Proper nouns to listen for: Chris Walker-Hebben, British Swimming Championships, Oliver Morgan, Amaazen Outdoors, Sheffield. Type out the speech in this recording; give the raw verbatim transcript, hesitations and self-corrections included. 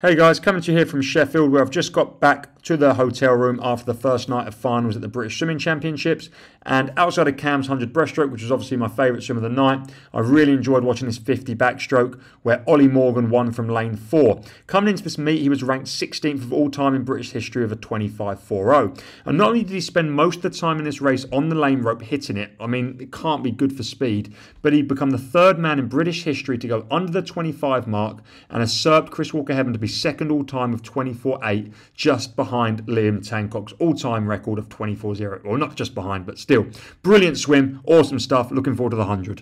Hey guys, coming to you here from Sheffield, where I've just got back to the hotel room after the first night of finals at the British Swimming Championships, and outside of Cam's one hundred breaststroke, which was obviously my favourite swim of the night, I really enjoyed watching this fifty backstroke where Ollie Morgan won from lane four. Coming into this meet, he was ranked sixteenth of all time in British history with a twenty-five four oh, and not only did he spend most of the time in this race on the lane rope hitting it, I mean it can't be good for speed, but he'd become the third man in British history to go under the twenty-five mark and usurped Chris Walker-Hebben to be second all-time with twenty-four eight, just behind Liam Tancock's all-time record of twenty-four oh. Well, not just behind, but still. Brilliant swim, awesome stuff, looking forward to the one hundred.